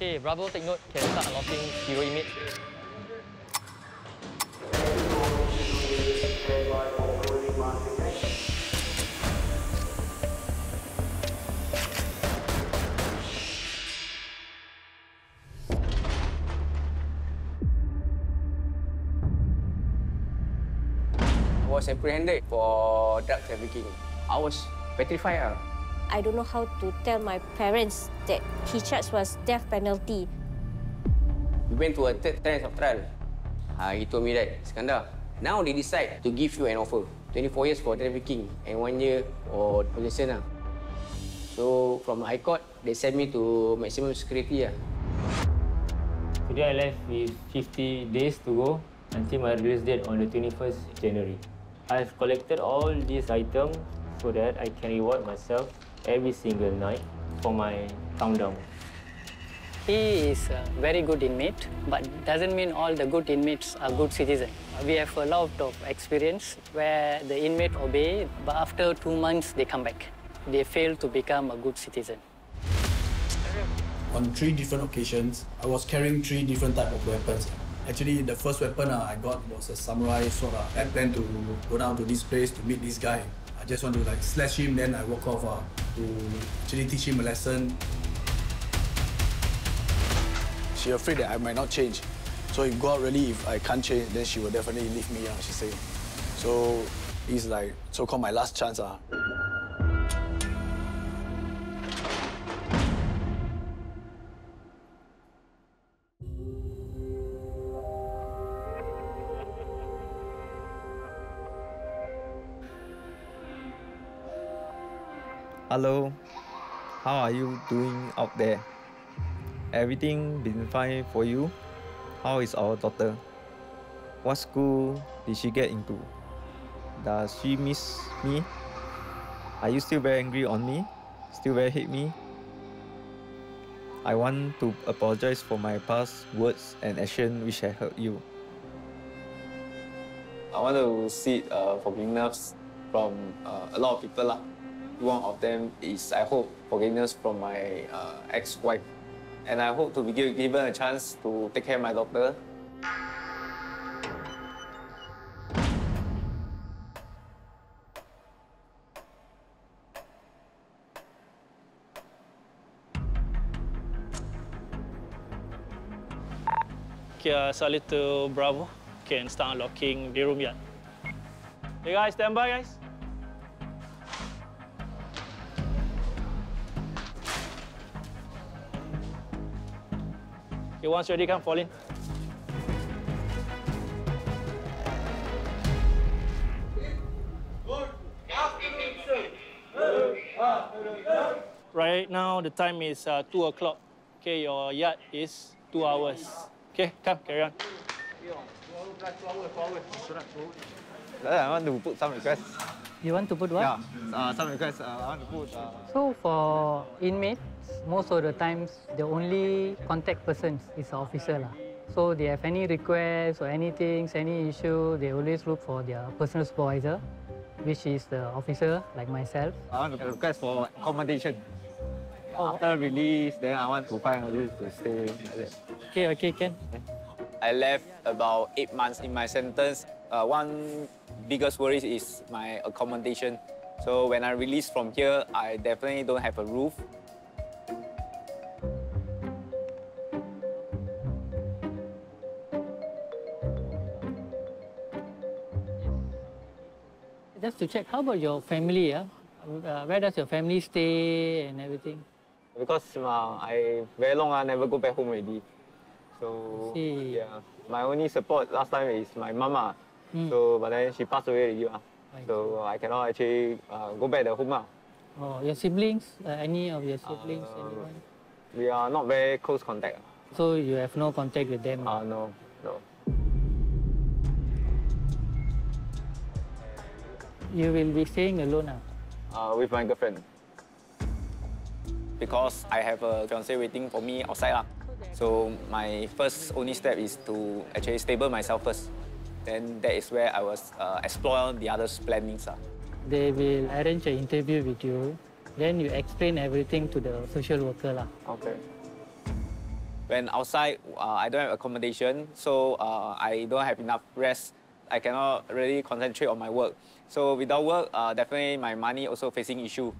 Okay, Bravo, take note, can start unlocking hero image. I was apprehended for drug trafficking. I was petrified. I don't know how to tell my parents that he charged was death penalty. We went to a third time of trial. He told me that, Iskandar, now they decide to give you an offer. 24 years for trafficking and 1 year for possession. So from the High Court, they sent me to maximum security. Today I left with 50 days to go until my release date on the 21st January. I've collected all these items so that I can reward myself every single night for my countdown. He is a very good inmate, but doesn't mean all the good inmates are good citizens. We have a lot of experience where the inmate obey, but after 2 months they come back. They fail to become a good citizen. On 3 different occasions, I was carrying 3 different types of weapons. Actually, the first weapon I got was a samurai sword. I planned to go down to this place to meet this guy. I just want to like slash him, then I walk off to actually teach him a lesson. She afraid that I might not change. So if God really, if I can't change, then she will definitely leave me, she said. So it's like so-called my last chance. Hello, how are you doing out there? Everything been fine for you? How is our daughter? What school did she get into? Does she miss me? Are you still very angry on me? Still very hate me? I want to apologize for my past words and action which have hurt you. I want to seek forgiveness from a lot of people. One of them is, I hope, forgiveness from my ex-wife. And I hope to be given a chance to take care of my daughter. Okay, salute to Bravo. Okay, and start unlocking the room yet. Hey guys, stand by, guys. Okay, once ready, come, fall in. Right now, the time is 2 o'clock. Okay, your yard is 2 hours. Okay, come, carry on. I want to put some requests. You want to put what? Yeah, some requests. I want to put... So for inmates, most of the times, the only contact person is an officer. So they have any requests or anything, any issue, they always look for their personal supervisor, which is the officer, like myself. I want to request for accommodation. Oh. After release, then I want to find a place to stay. Like that. Okay, okay, can. I left about 8 months in my sentence. One biggest worry is my accommodation. So when I release from here, I definitely don't have a roof. Just to check, how about your family? Where does your family stay and everything? Because I very long never go back home already. So yeah, my only support last time is my mama. So but then she passed away already. So I cannot actually go back to home. Oh, your siblings? Any of your siblings? Anyone? We are not very close contact. So you have no contact with them? No, no. You will be staying alone? With my girlfriend. Because I have a fiancé waiting for me outside. So my first only step is to actually stable myself first. Then that is where I will explore the other's plannings. They will arrange an interview with you. Then you explain everything to the social worker. Okay. When outside, I don't have accommodation, so I don't have enough rest. I cannot really concentrate on my work. So without work, definitely my money also facing issue.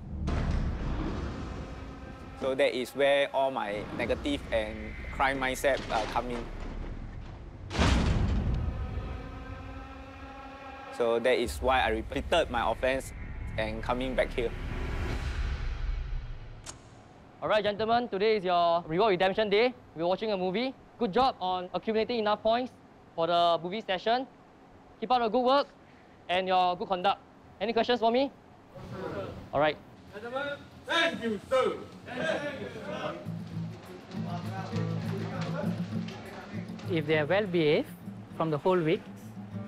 So that is where all my negative and crime mindset come in. So that is why I repeated my offense and coming back here. All right, gentlemen, today is your reward redemption day. We're watching a movie. Good job on accumulating enough points for the movie session. Keep up the good work and your good conduct. Any questions for me? Yes, all right. Gentlemen, thank you, sir. Thank you, sir. If they are well behaved from the whole week,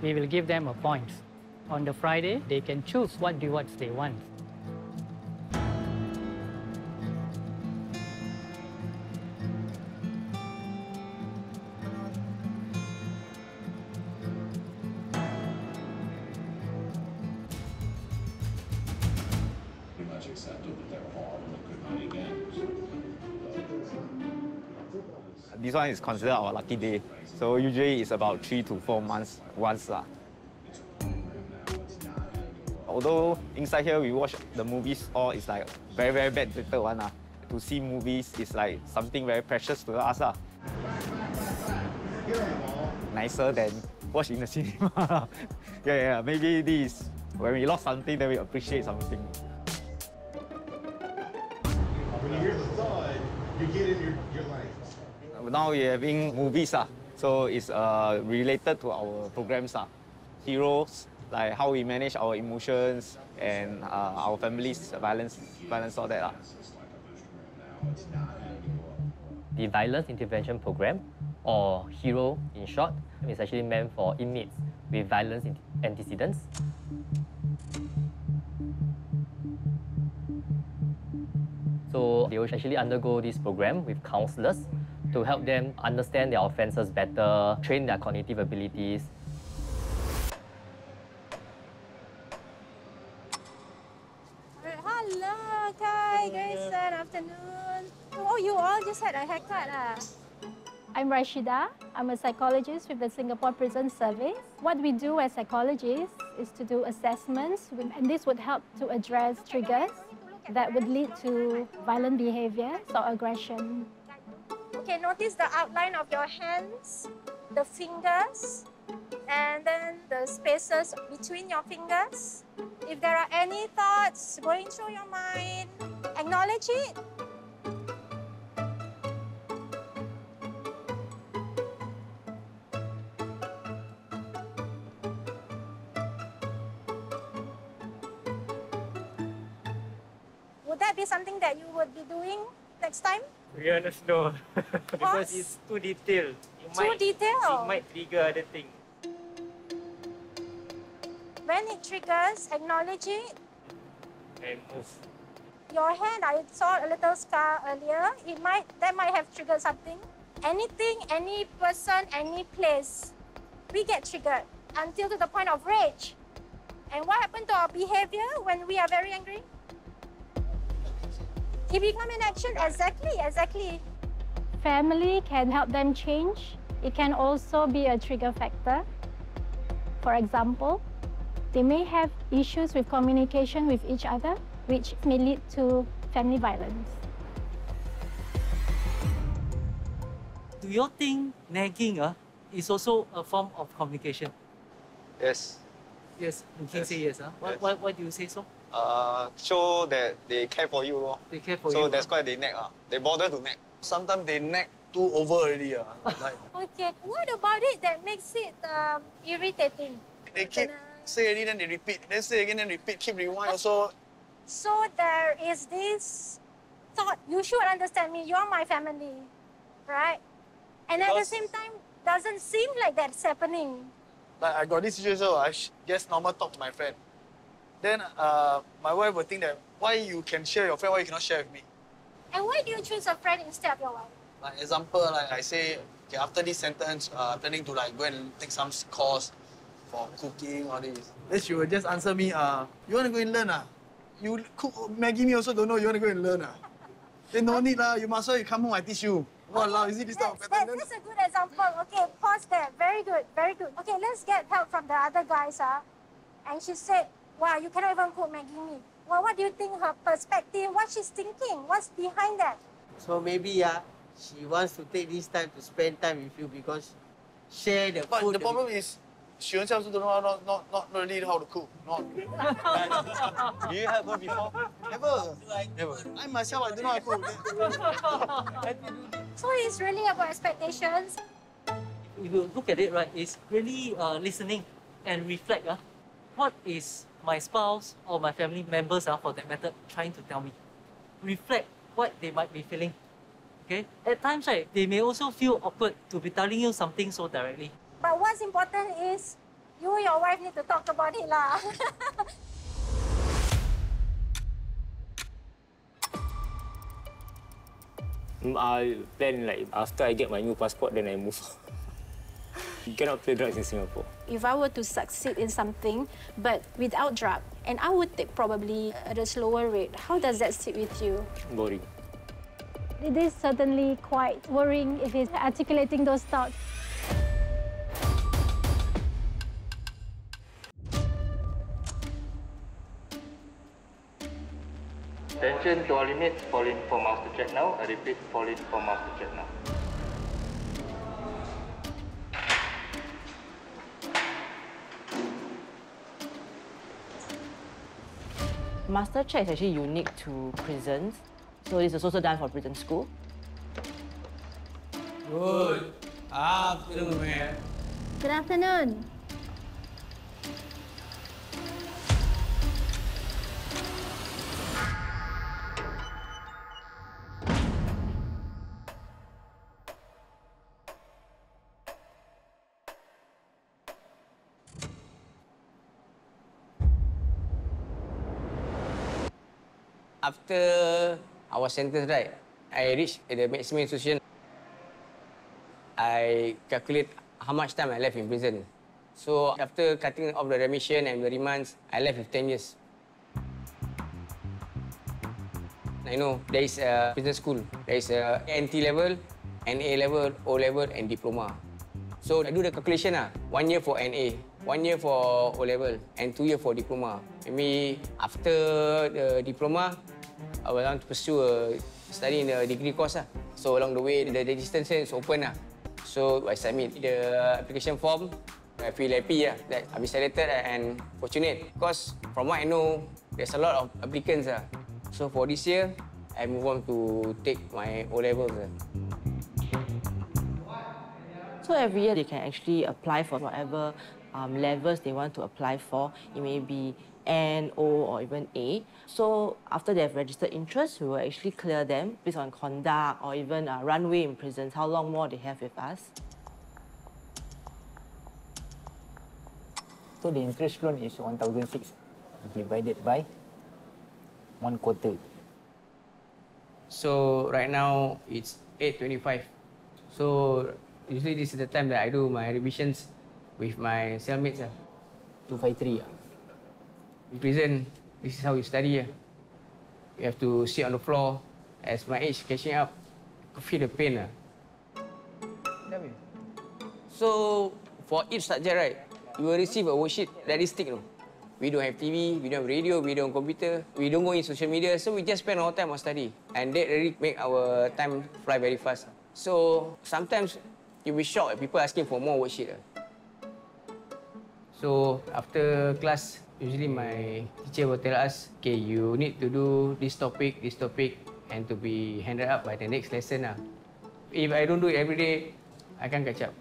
we will give them a point. On the Friday, they can choose what rewards they want. This one is considered our lucky day. So usually it's about 3 to 4 months once. Although inside here we watch the movies, all is like very bad little one. To see movies is like something very precious to us. Nicer than watch in the cinema. Yeah, maybe this when we lost something, then we appreciate something. When you hear the thud, you get in your life. Now we're having movies, so it's related to our programs. Heroes, like how we manage our emotions and our families, violence, all that. The Violence Intervention Program, or HERO in short, is actually meant for inmates with violence antecedents. So they will actually undergo this program with counselors to help them understand their offenses better, train their cognitive abilities. Hello, Khai, Grayson, afternoon. Oh, you all just had a haircut. I'm Rashida. I'm a psychologist with the Singapore Prison Service. What we do as psychologists is to do assessments, and this would help to address triggers that would lead to violent behaviors or aggression. Okay, notice the outline of your hands, the fingers, and then the spaces between your fingers. If there are any thoughts going through your mind, acknowledge it. Would that be something that you would be doing next time? We honestly know because it's too detailed. It might trigger other things. When it triggers, acknowledge it. And move. Your hand, I saw a little scar earlier. That might have triggered something. Anything, any person, any place, we get triggered until to the point of rage. And what happened to our behavior when we are very angry? It becomes an action, exactly. Family can help them change. It can also be a trigger factor. For example, they may have issues with communication with each other, which may lead to family violence. Do you think nagging is also a form of communication? Yes. Yes, you can say yes. Why do you say so? Show that they care for you. They care for you. So that's why they nag. They bother to nag. Sometimes they nag too over already. Like. Okay, what about it that makes it irritating? They keep say already, then they repeat. Then say again, then repeat, keep rewind also. So there is this thought, you should understand me, you're my family, right? And because at the same time, doesn't seem like that's happening. Like I got this situation, I just normal talk to my friend. Then my wife would think that why you can share your friend, why you cannot share with me. And why do you choose a friend instead of your wife? Like example, like I say, okay, after this sentence, I'm planning to like go and take some course for cooking or this. Then she would just answer me, you want to go and learn? You cook Maggie Mee also don't know, you want to go and learn? Then no need, you must well, you come home, I teach you. Wow, is it this type of pattern? That's a good example. Okay, pause there. Very good, very good. Okay, let's get help from the other guys. And she said, wow, you cannot even quote Maggie Mee. Well, what do you think her perspective, what she's thinking, what's behind that? So maybe she wants to take this time to spend time with you because share the food. But the problem is, she herself doesn't know not really how to cook. Do you have her before? Never. Like, never. I myself, I don't know how to cook. So it's really about expectations. If you look at it, right, it's really listening and reflect. What is my spouse or my family members, for that matter, trying to tell me? Reflect what they might be feeling. Okay? At times, right, they may also feel awkward to be telling you something so directly. But what's important is you and your wife need to talk about it. I plan like after I get my new passport, then I move. You cannot play drugs in Singapore. If I were to succeed in something, but without drugs, and I would take probably at a slower rate, how does that sit with you? Boring. It is certainly quite worrying if he's articulating those thoughts. Attention to our limits, fall in for master check now. I repeat, fall in for master check now. Master check is actually unique to prisons, so this is also done for prison school. Good afternoon, ma'am. Good afternoon. After I was sentenced, right, I reached the maximum institution. I calculate how much time I left in prison. So after cutting off the remission and the remands, I left with 10 years. I know there is a prison school. There is a NT level, NA level, O level, and diploma. So I do the calculation. 1 year for NA, 1 year for O level, and 2 years for diploma. Maybe after the diploma, I would want to pursue a study in a degree course. So along the way, the distance is open. So I submit the application form. I feel happy that I've been selected and fortunate because from what I know, there's a lot of applicants. So for this year, I move on to take my O levels. So every year, they can actually apply for whatever levels they want to apply for. It may be N, O, or even A. So after they have registered interest, we will actually clear them based on conduct or even runway in prisons, how long more they have with us. So the interest loan is 1,006 divided by 1/4. So right now, it's 825. So usually this is the time that I do my revisions with my cellmates. 253. In prison, this is how you study. You have to sit on the floor. As my age catching up, I could feel the pain. So for each subject, right, you will receive a worksheet that is thick. We don't have TV, we don't have radio, we don't have computer, we don't go in social media, so we just spend our time on study. And that really make our time fly very fast. So sometimes you'll be shocked at people asking for more worksheet. So after class, usually my teacher will tell us, okay, you need to do this topic, and to be handed up by the next lesson. If I don't do it every day, I can't catch up.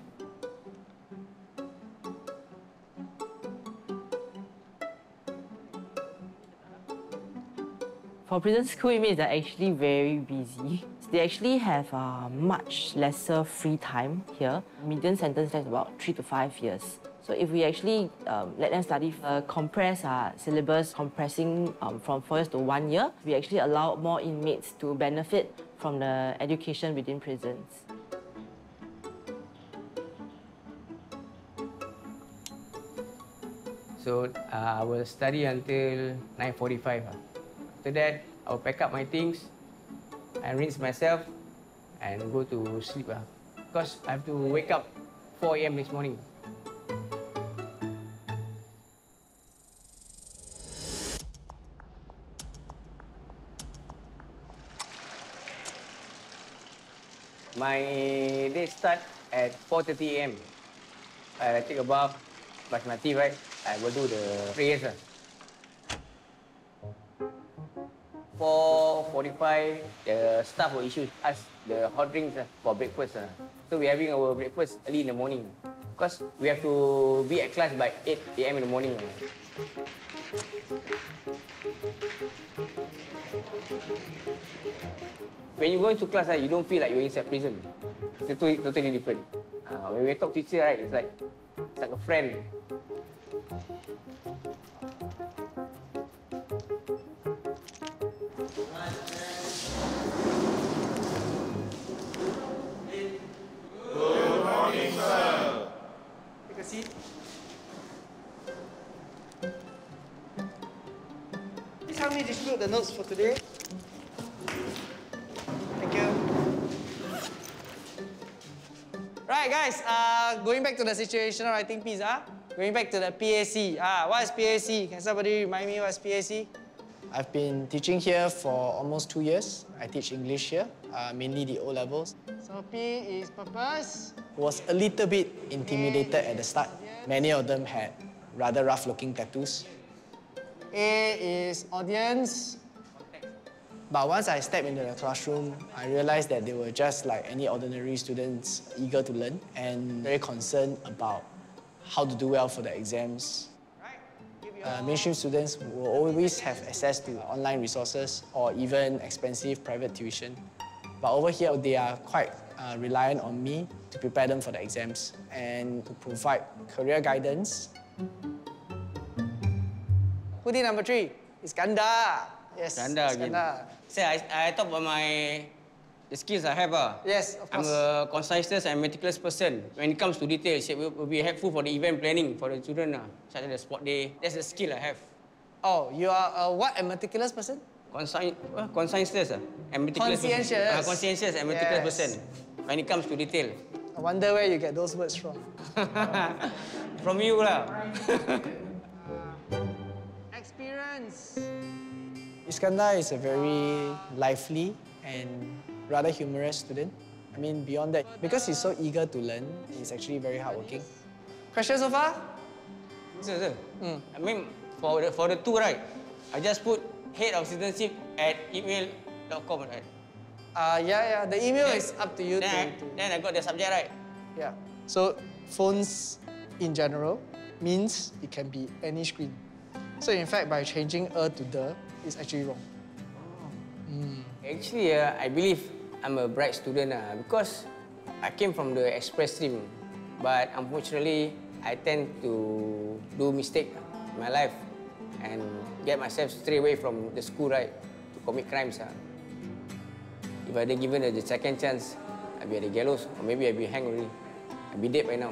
For prison school, it means they're actually very busy. They actually have much lesser free time here. Median sentence is about 3 to 5 years. So if we actually let them study, compress our syllabus, compressing from 4 years to 1 year, we actually allow more inmates to benefit from the education within prisons. So I will study until 9:45. After that, I will pack up my things, I rinse myself, and go to sleep. Because I have to wake up 4 a.m. next morning. My day starts at 4:30 a.m. I take a bath, brush my teeth, right? I will do the prayers. 4:45, the staff will issue us the hot drinks for breakfast. So we're having our breakfast early in the morning. Because we have to be at class by 8 a.m. in the morning. When you go into class, you don't feel like you're inside prison. It's totally different. When we talk to teacher, right, it's like a friend. Please help me distribute the notes for today. Thank you. Right, guys, going back to the situational writing piece, going back to the PAC. What is PAC? Can somebody remind me what's PAC? I've been teaching here for almost 2 years. I teach English here, mainly the O-levels. So P is purpose. Was a little bit intimidated at the start. Many of them had rather rough-looking tattoos. A is audience. But once I stepped into the classroom, I realized that they were just like any ordinary students, eager to learn and very concerned about how to do well for the exams. Mainstream students will always have access to online resources or even expensive private tuition. But over here, they are quite reliant on me to prepare them for the exams and to provide career guidance. Hoodie number 3, Iskandar. Yes, Iskandar. So I talk about the skills I have. Yes, of course. I'm a concise and meticulous person. When it comes to details, it will be helpful for the event planning for the children, such as the sport day. That's a skill I have. Oh, you are a what? A meticulous person? Conscientious and meticulous. Conscientious and meticulous person. When it comes to detail. I wonder where you get those words from. From you, lah. Experience. Iskandar is a very lively and rather humorous student. I mean, beyond that, because he's so eager to learn, he's actually very hardworking. Question so far? Sir. I mean, for the two, right? I just put head@email.com, right? Yeah. The email is up to you. Then I got the subject right. Yeah. So phones, in general, means it can be any screen. So in fact, by changing to the, it's actually wrong. Actually, I believe I'm a bright student because I came from the express stream. But unfortunately, I tend to do mistakes in my life and get myself straight away from the school, right, to commit crimes. If I'd given the second chance, I'd be at the gallows, or maybe I'd be hanged already. I'd be dead by now.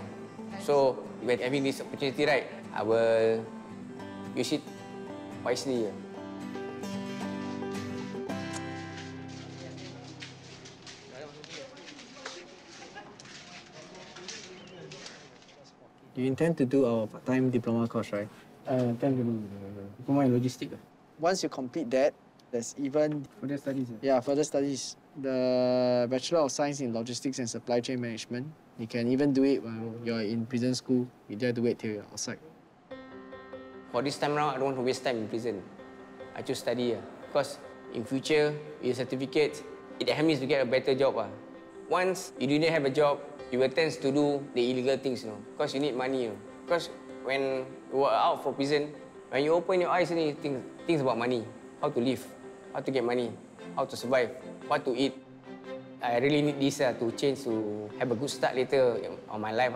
So, if I'm having this opportunity, right, I will use it wisely. You intend to do our part-time diploma course, right? I intend to do diploma in logistics. Once you complete that, there's even further studies. Yeah, further studies. The Bachelor of Science in Logistics and Supply Chain Management. You can even do it while you're in prison school. You don't have to wait till you're outside. For this time around, I don't want to waste time in prison. I just study because in future, with your certificate, it helps me to get a better job. Once you didn't have a job, you will tend to do the illegal things, because you need money. Because when you are out for prison, when you open your eyes, you think things about money, how to live, how to get money, how to survive, what to eat. I really need this to change, to have a good start later on my life.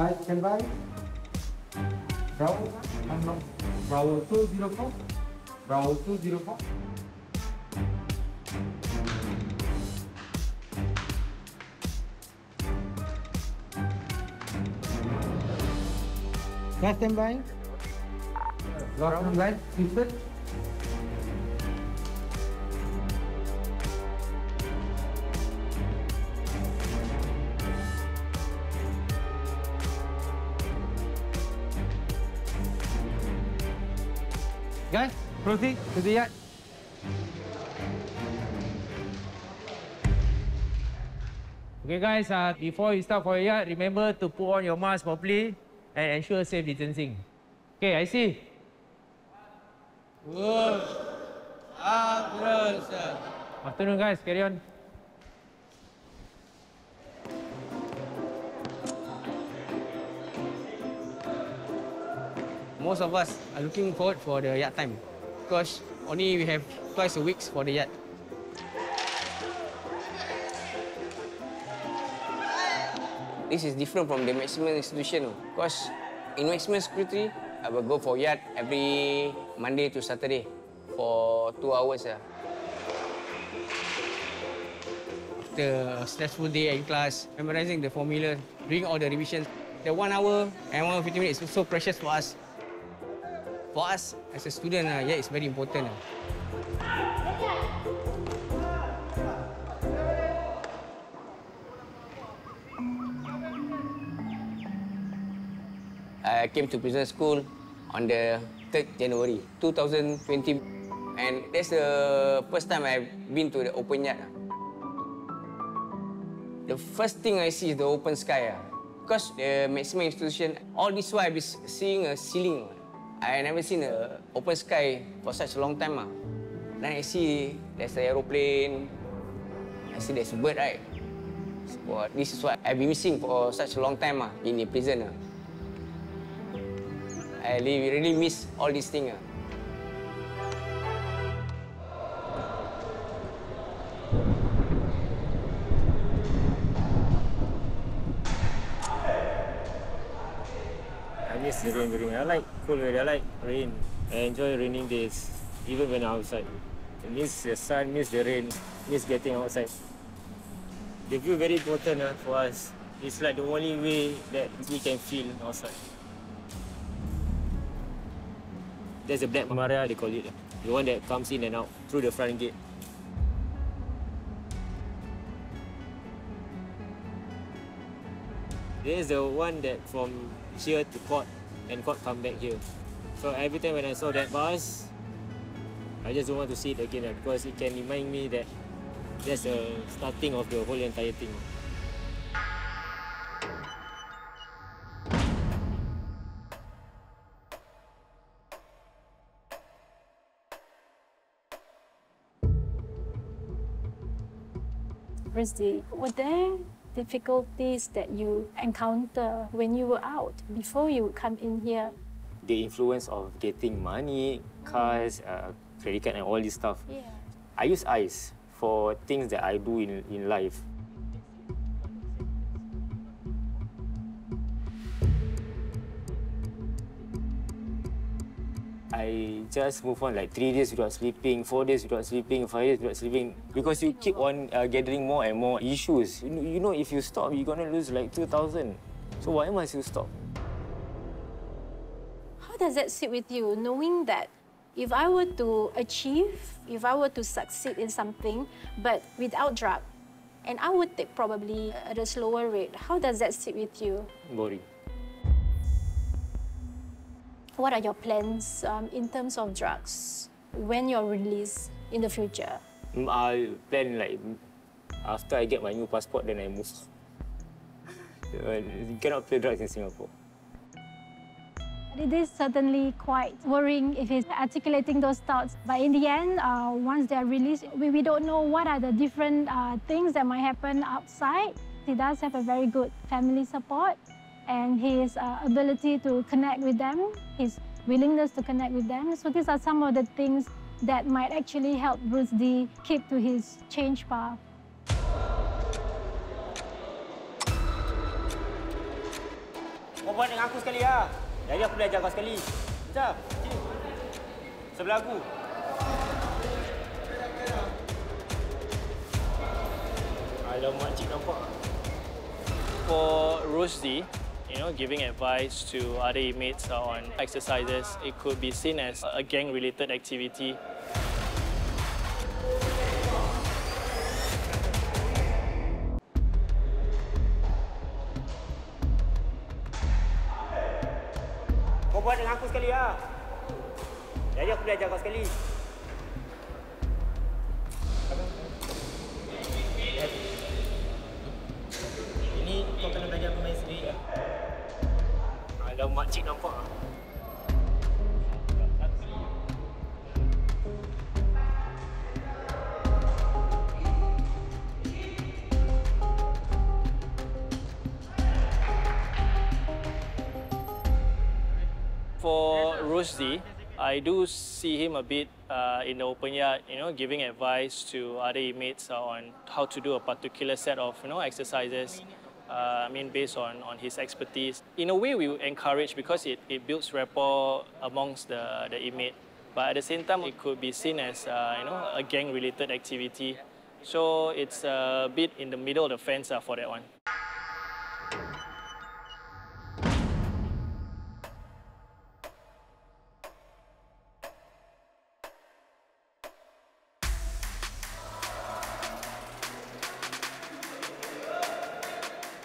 I can buy Bravo, Bravo 204, Bravo 204. Last time by? Last time by? People? Guys, proceed to the yard. Okay guys, before you start for your yard, remember to put on your mask properly and ensure safe distancing. Okay, I see. Good afternoon, sir. Afternoon guys, carry on. Most of us are looking forward for the yard time because only we have twice a week for the yard. This is different from the maximum institution because in maximum security, I will go for yard every Monday to Saturday for 2 hours. After a stressful day in class, memorizing the formula, doing all the revisions, the 1 hour and 150 minutes is so precious for us. For us, as a student, yeah, it's very important. I came to prison school on the 3rd January 2020, and that's the first time I've been to the open yard. The first thing I see is the open sky. Because the maximum institution, all this while I've been seeing a ceiling. I never seen an open sky for such a long time. Then I see there's an aeroplane, I see there's a bird, right? So this is what I've been missing for such a long time in the prison. I really miss all these things. The rain, I like cool weather, I like rain. I enjoy raining days, even when I'm outside. I miss the sun, miss the rain, miss getting outside. The view very important for us. It's like the only way that we can feel outside. There's a black maria, they call it. The one that comes in and out through the front gate. There's the one that from here to court, and God come back here. So every time when I saw that bus, I just don't want to see it again because it can remind me that that's the starting of the whole entire thing. Rusdi, were there difficulties that you encounter when you were out before you come in here? The influence of getting money, cars, credit card and all this stuff. Yeah. I use eyes for things that I do in life. I just move on like 3 days without sleeping, 4 days without sleeping, 5 days without sleeping because you keep on gathering more and more issues. You know, if you stop, you're going to lose like 2,000. So why must you stop? How does that sit with you, knowing that if I were to achieve, if I were to succeed in something, but without drug, and I would take probably at a slower rate, how does that sit with you? Boring. What are your plans in terms of drugs when you're released in the future? I'll plan like after I get my new passport, then I move. You cannot play drugs in Singapore. It is certainly quite worrying if he's articulating those thoughts. But in the end, once they're released, we don't know what are the different things that might happen outside. He does have a very good family support. And his ability to connect with them, his willingness to connect with them. So these are some of the things that might actually help Rusdi keep to his change path. Kau buat dengan aku sekali lah. Jadi aku boleh ajar kau sekali. Sekejap, sini. Sebelah aku. Alamak, cik nampak. For Rusdi, you know, giving advice to other inmates on exercises. It could be seen as a gang-related activity. Kau buat dengan aku sekali lah. Jadi aku belajar kau sekali. Ini kau kena belajar pemain sendiri. Alah, makcik nampak lah. For Rusdi, I do see him a bit in the open yard, you know, giving advice to other inmates on how to do a particular set of, you know, exercises. I mean, based on his expertise. In a way, we encourage because it builds rapport amongst the inmate. But at the same time, it could be seen as, you know, a gang-related activity. So it's a bit in the middle of the fence for that one.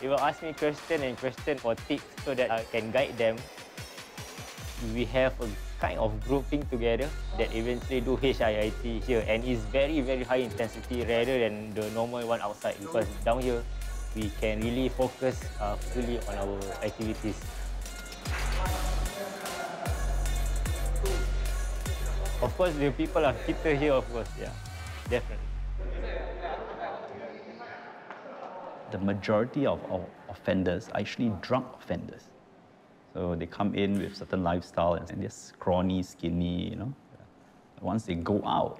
They will ask me question for tips so that I can guide them. We have a kind of grouping together that eventually do HIIT here, and it's very, very high intensity rather than the normal one outside, because down here we can really focus fully on our activities. Of course, the people are fitter here, of course, yeah, definitely. The majority of offenders are actually drunk offenders. So they come in with certain lifestyle and they're scrawny, skinny, you know. Once they go out,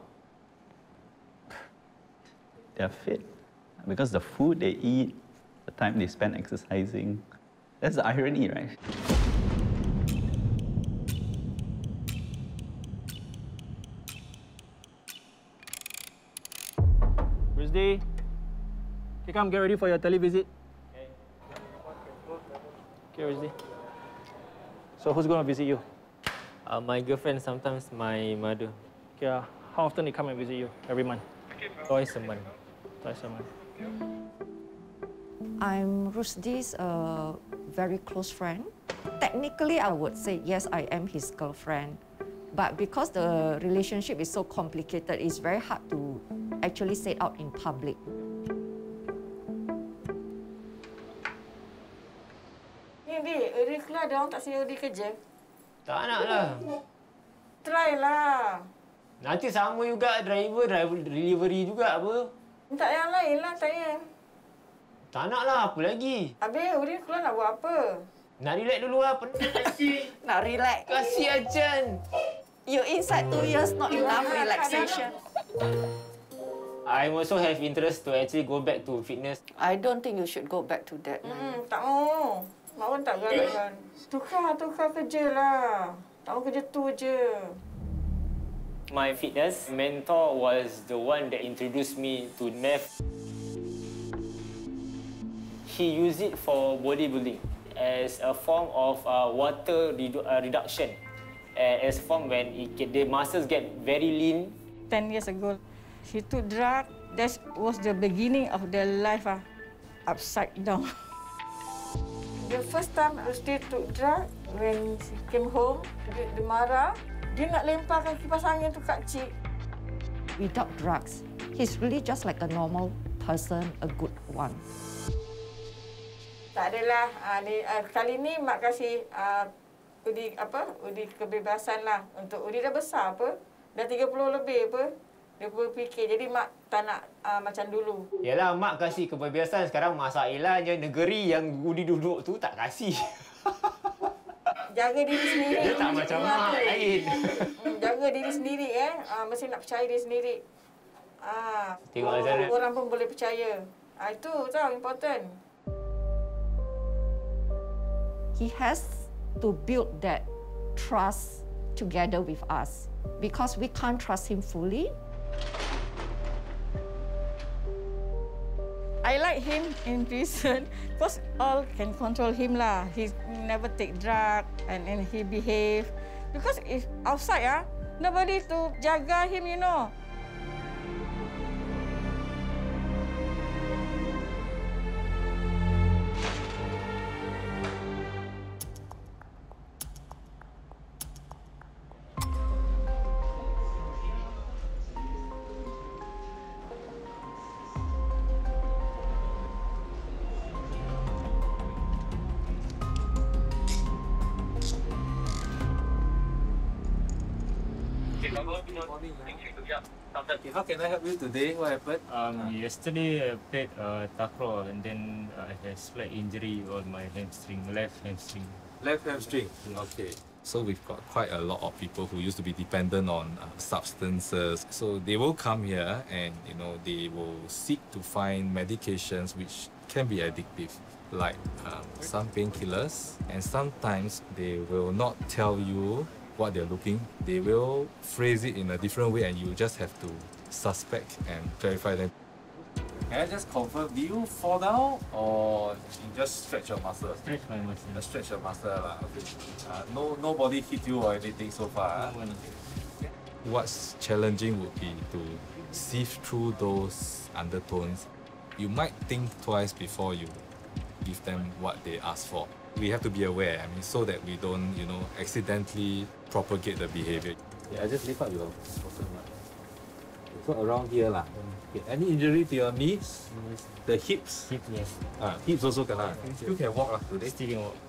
they're fit. Because the food they eat, the time they spend exercising, that's the irony, right? Rusdi. Okay, come, get ready for your televisit. Okay, Rusdi. So who's going to visit you? My girlfriend, sometimes my mother. Okay, how often they come and visit you? Every month? Twice a month. Twice a month. I'm Rusdi's very close friend. Technically, I would say, yes, I am his girlfriend. But because the relationship is so complicated, it's very hard to actually say it out in public. Dia orang tak serius dia kerja. Tak nak lah. Try lah. Nanti sama juga driver delivery juga apa. Minta yang lain lah saya. Tak nak lah, apa lagi? Habis Udin keluar nak buat apa? Nak relax dulu lah, penat lagi. Nak relax. Kasih ajan. You inside 2 years, not enough relaxation. I also have interest to actually go back to fitness. I don't think you should go back to that. Tak mau. Mak Wan tak galakkan. Tukar kerja lah. Tak kerja tu je. My fitness mentor was the one that introduced me to Neph. He used it for bodybuilding as a form of water reduction. As a form when the muscles get very lean. 10 years ago, he took drug. That was the beginning of their life upside down. The first time Rusdi took drug, when she came home, dia marah. Dia nak lemparkan kipas angin tu kat cik. Without drugs, he's really just like a normal person, a good one. Tak adalah. Kali ni mak kasih Udi apa? Udi kebebasan lah. Untuk Udi dah besar apa? Dah 30 lebih apa? Dia berfikir. Jadi mak tak nak macam dulu. Yalah, mak kasih kebebasan. Sekarang masalahnya negeri yang Udi duduk tu tak kasih. Jaga diri sendiri. Dia tak macam mak lain. Jaga diri sendiri, mesti nak percaya diri sendiri. Tengok sana. Orang pun boleh percaya. Itu tau, important. He has to build that trust together with us because we can't trust him fully. I like him in prison because all can control him lah. He never take drug and he behave. Because if outside nobody to jaga him, you know. How can I help you today? What happened? Yesterday I played takraw and then I had slight injury on my hamstring, left hamstring. Left hamstring? Okay. So we've got quite a lot of people who used to be dependent on substances. So they will come here and they will seek to find medications which can be addictive, like some painkillers, and sometimes they will not tell you what they're looking. They will phrase it in a different way and you just have to suspect and clarify them. Can I just confirm, do you fall down or you just stretch your muscles? Stretch my muscles. Stretch your muscle. Okay. Nobody hit you or anything so far? No one. What's challenging would be to sift through those undertones. You might think twice before you give them what they ask for. We have to be aware, so that we don't, accidentally propagate the behavior. Yeah, I just lift up your bottom. So around here lah. Okay. Any injury to your knees? The hips? Hips, yes. Hips also can. You can walk today. Still can walk.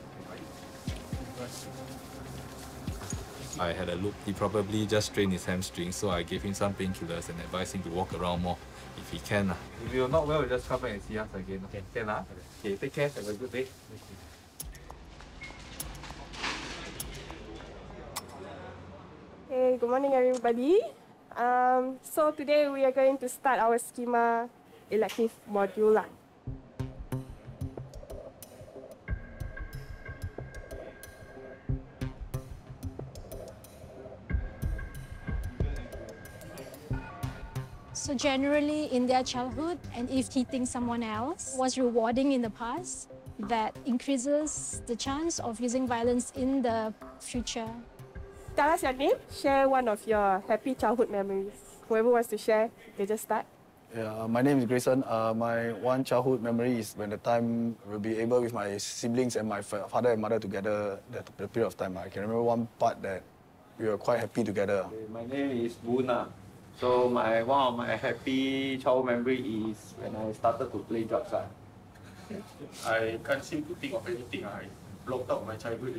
I had a look. He probably just strained his hamstring, so I gave him some painkillers and advised him to walk around more if he can. If you're not well, we'll just come back and see us again. Okay. Can lah. Okay, take care. Have a good day. Hey, good morning everybody. So today we are going to start our schema elective module. So generally in their childhood, and if hitting someone else was rewarding in the past, that increases the chance of using violence in the future. Tell us your name. Share one of your happy childhood memories. Whoever wants to share, they just start. Yeah, my name is Grayson. My one childhood memory is when the time I will be able with my siblings and my father and mother together, the period of time. I can remember one part that we were quite happy together. Okay, my name is Boon. So one of my happy childhood memory is when I started to play drugs. I can't seem to think of anything. I blocked out my childhood.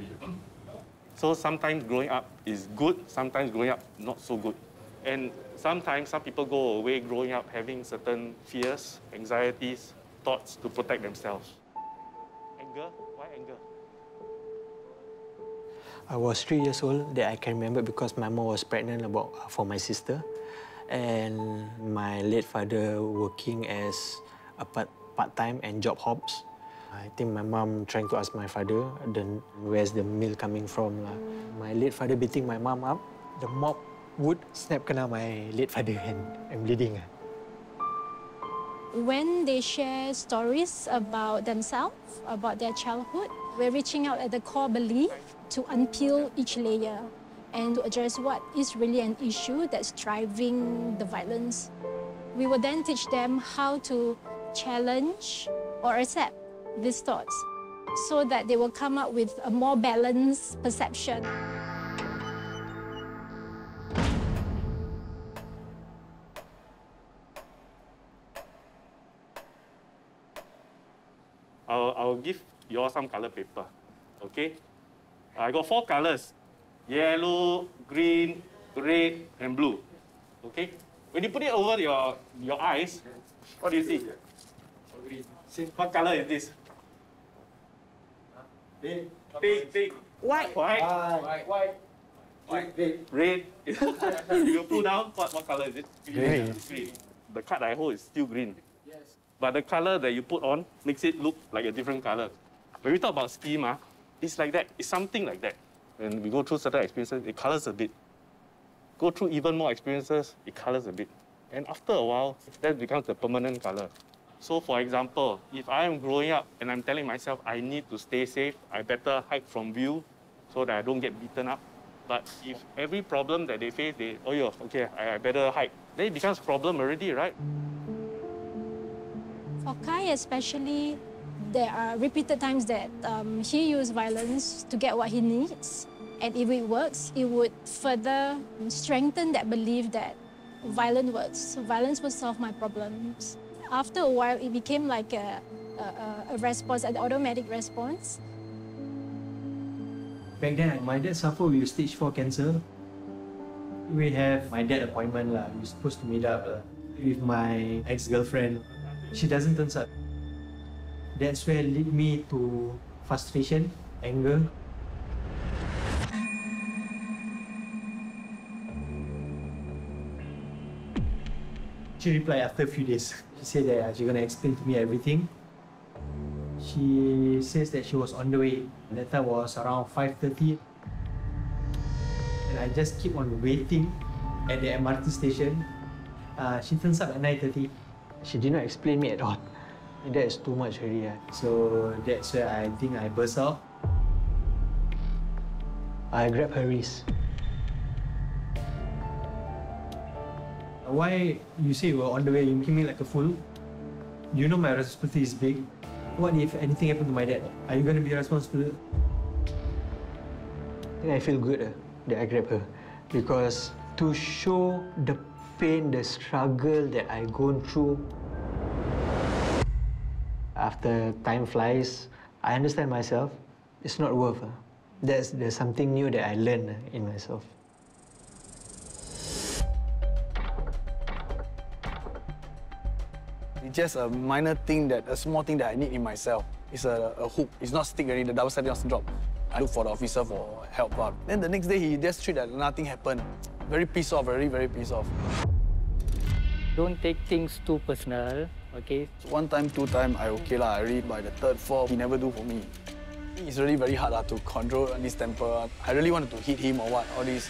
So sometimes growing up is good, sometimes growing up not so good. And sometimes some people go away growing up having certain fears, anxieties, thoughts to protect themselves. Anger? Why anger? I was 3 years old that I can remember because my mom was pregnant for my sister. And my late father working as a part-time and job hops. I think my mom trying to ask my father where's the meal coming from. My late father beating my mom up. The mop would snap kena my late father and I'm bleeding. When they share stories about themselves, about their childhood, we're reaching out at the core belief to unpeel each layer and to address what is really an issue that's driving the violence. We will then teach them how to challenge or accept these thoughts so that they will come up with a more balanced perception. I'll give you all some colour paper, okay? I got 4 colours, yellow, green, red, and blue, okay? When you put it over your eyes, what do you see? What colour is this? Big, big, big. White. White. White. White. White. Red. You pull down, what colour is it? Green. Green. The card I hold is still green. Yes. But the colour that you put on makes it look like a different colour. When we talk about schema, it's like that. It's something like that. When we go through certain experiences, it colours a bit. Go through even more experiences, it colours a bit. And after a while, that becomes the permanent colour. So for example, if I am growing up and I'm telling myself I need to stay safe, I better hide from view so that I don't get beaten up. But if every problem that they face, they, oh yeah, okay, I better hide, then it becomes a problem already, right? For Khai especially, there are repeated times that he used violence to get what he needs. And if it works, it would further strengthen that belief that violence works. Violence will solve my problems. After a while, it became like a response, an automatic response. Back then, my dad suffered with stage 4 cancer. We have my dad appointment, we're supposed to meet up with my ex-girlfriend. She doesn't turn up. That's where it led me to frustration, anger. She replied after a few days. She said that she's going to explain to me everything. She says that she was on the way. That time was around 5:30. And I just keep on waiting at the MRT station. She turns up at 9:30. She did not explain me at all. That is too much already. So that's where I think I burst out. I grabbed her wrist. Why you say you were on the way, you making me like a fool? You know my responsibility is big. What if anything happened to my dad? Are you going to be responsible? Then I feel good that I grabbed her. Because to show the pain, the struggle that I've gone through. After time flies, I understand myself. It's not worth it. There's something new that I learned in myself. It's just a minor thing, that a small thing that I need in myself. It's a hook. It's not stick already. The double side doesn't drop. I look for the officer for help. Then the next day, he just treat that nothing happened. Very pissed off. Very, very pissed off. Don't take things too personal. Okay. So one time, two time, I okay lah. I read by the third, fourth, he never do for me. It's really very hard to control this temper. I really wanted to hit him or what, all this.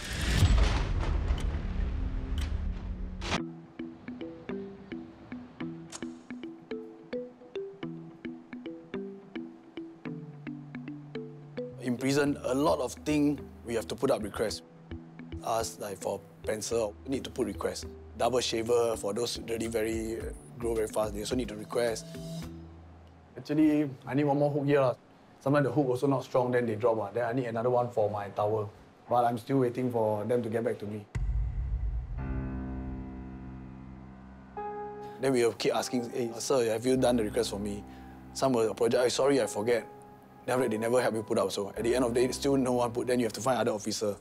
In prison, a lot of things we have to put up requests. Us, like for pencil, we need to put requests. Double shaver, for those really very grow very fast, they also need to request. Actually, I need one more hook here. Sometimes the hook also not strong, then they drop one. Then I need another one for my towel. But I'm still waiting for them to get back to me. Then we will keep asking, hey, sir, have you done the request for me? Some will apologize, sorry, I forget. Then they never help you put up. So at the end of the day, still no one put, then you have to find other officer.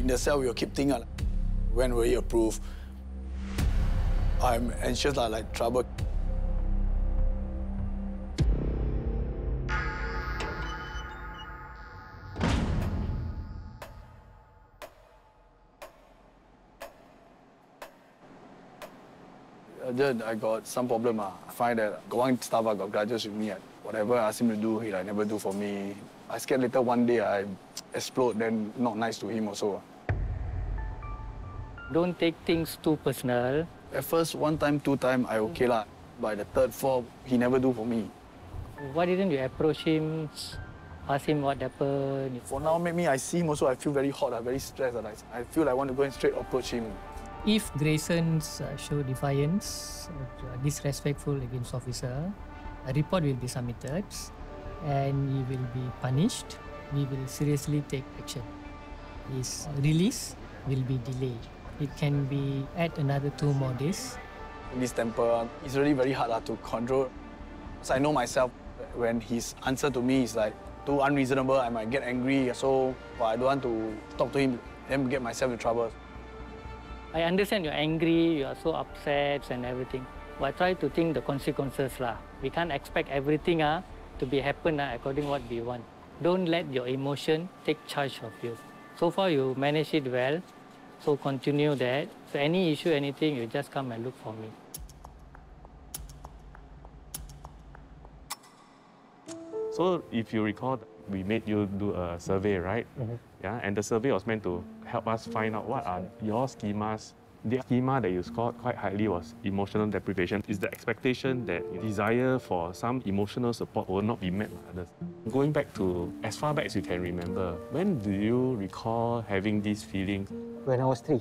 In the cell, we will keep thinking, when will he approve? I'm anxious, like trouble. Then I got some problem. I find that one staff got grudges with me. Whatever I asked him to do, he never do for me. I scared later one day I explode, then not nice to him also. Don't take things too personal. At first, one time, two time, I okay lah. By the third, fourth, he never do for me. Why didn't you approach him, ask him what happened? For now, maybe I see him also, I feel very hot, very stressed. I feel I want to go and straight approach him. If Grayson's show defiance, disrespectful against officer, a report will be submitted and he will be punished. We will seriously take action. His release will be delayed. It can be at another 2 more days. This temper is really very hard to control. So I know myself, when his answer to me is like too unreasonable, I might get angry, so I don't want to talk to him and get myself in trouble. I understand you're angry, you are so upset and everything. But I try to think the consequences lah. We can't expect everything to be happen according to what we want. Don't let your emotion take charge of you. So far you manage it well, so continue that. So any issue, anything, you just come and look for me. So if you recall, we made you do a survey, right? Mm-hmm. Yeah, and the survey was meant to help us find out what are your schemas. The schema that you scored quite highly was emotional deprivation. It's the expectation that your desire for some emotional support will not be met by others. Going back to as far back as you can remember, when do you recall having these feelings? When I was 3.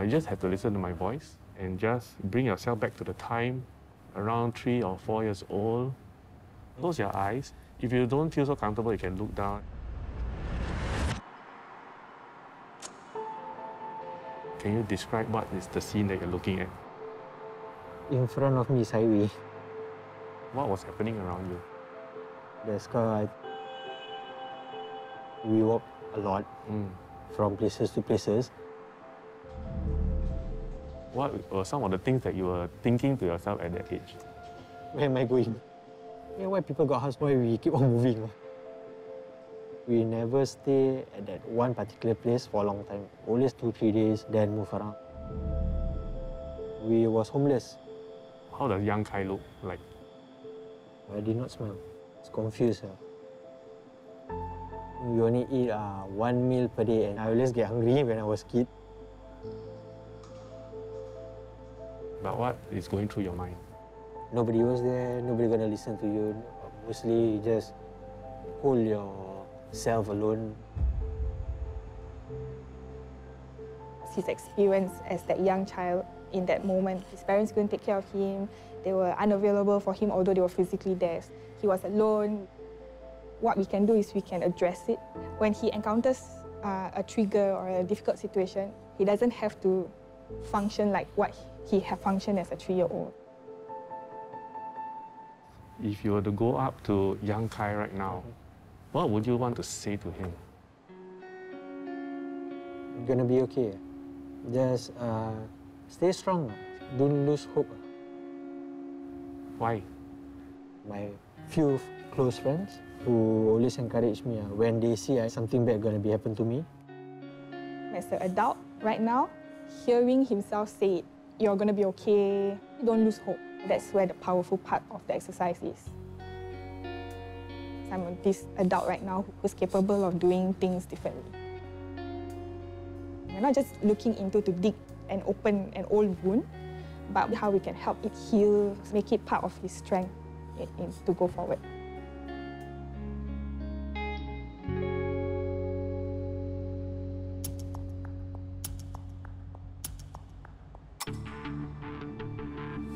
You just have to listen to my voice and just bring yourself back to the time around 3 or 4 years old. Close your eyes. If you don't feel so comfortable, you can look down. Can you describe what is the scene that you're looking at? In front of me is highway. What was happening around you? The sky. We walk a lot from places to places. What were some of the things that you were thinking to yourself at that age? Where am I going? You know why people got house boy, we keep on moving. We never stay at that one particular place for a long time. Always 2-3 days, then move around. We was homeless. How does young Khai look like? I did not smell. It's confused. We only eat one meal per day, and I always get hungry when I was a kid. But what is going through your mind? Nobody was there, nobody gonna listen to you. Mostly, you just hold yourself alone. His experience as that young child in that moment, his parents couldn't take care of him. They were unavailable for him, although they were physically there. He was alone. What we can do is we can address it. When he encounters a trigger or a difficult situation, he doesn't have to function like what he had functioned as a 3-year-old. If you were to go up to young Khai right now, what would you want to say to him? You're gonna be okay. Just stay strong. Don't lose hope. Why? My few close friends who always encourage me when they see something bad gonna be happen to me. As an adult right now, hearing himself say it, you're going to be okay, don't lose hope. That's where the powerful part of the exercise is. I'm this adult right now who's capable of doing things differently. We're not just looking into to dig and open an old wound, but how we can help it heal, make it part of his strength to go forward.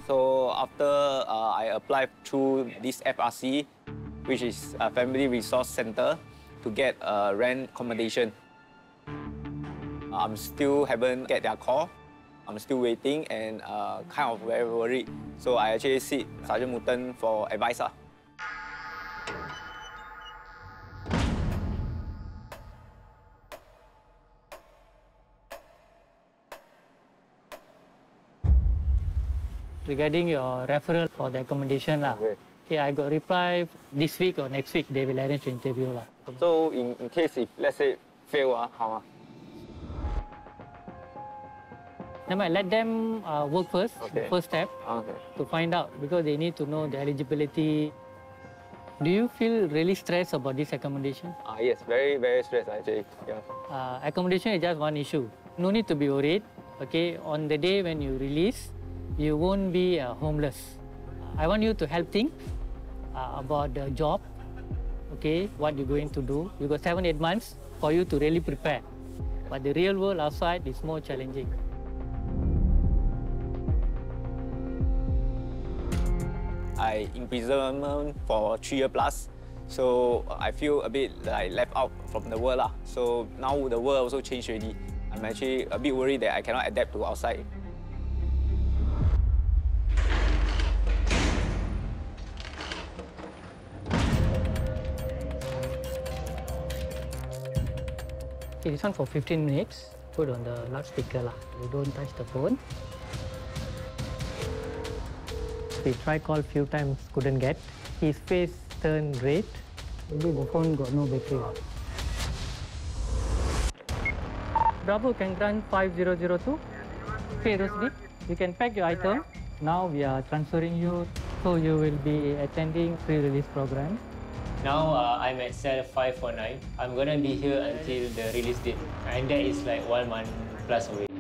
So after I applied through this FRC, which is a family resource center, to get rent accommodation. I'm still haven't get their call. I'm still waiting and kind of very worried. So I actually see Sergeant Mutton for advice. Regarding your referral for the accommodation, okay. Yeah, I got reply this week or next week, they will arrange an interview. So in case if, let's say, fail, how? Never mind, let them work first, okay. First step, okay. To find out, because they need to know the eligibility. Do you feel really stressed about this accommodation? Yes, very, very stressed, actually. Yeah. Accommodation is just one issue. No need to be worried, okay? On the day when you release, you won't be homeless. I want you to help think about the job, okay, what you're going to do. You've got 7-8 months for you to really prepare. But the real world outside is more challenging. I imprisonment for 3 years plus, so I feel a bit like left out from the world. So now the world also changed already. I'm actually a bit worried that I cannot adapt to outside. Okay, this one for 15 minutes. Put on the loudspeaker. You don't touch the phone. We tried call a few times, couldn't get. His face turned red. Maybe the phone got no battery. Bravo can grant 5002. Okay, Rusdi, you can pack your item. Now we are transferring you, so you will be attending pre-release program. Now I'm at cell 549. I'm gonna be here until the release date, and that is like 1 month plus away.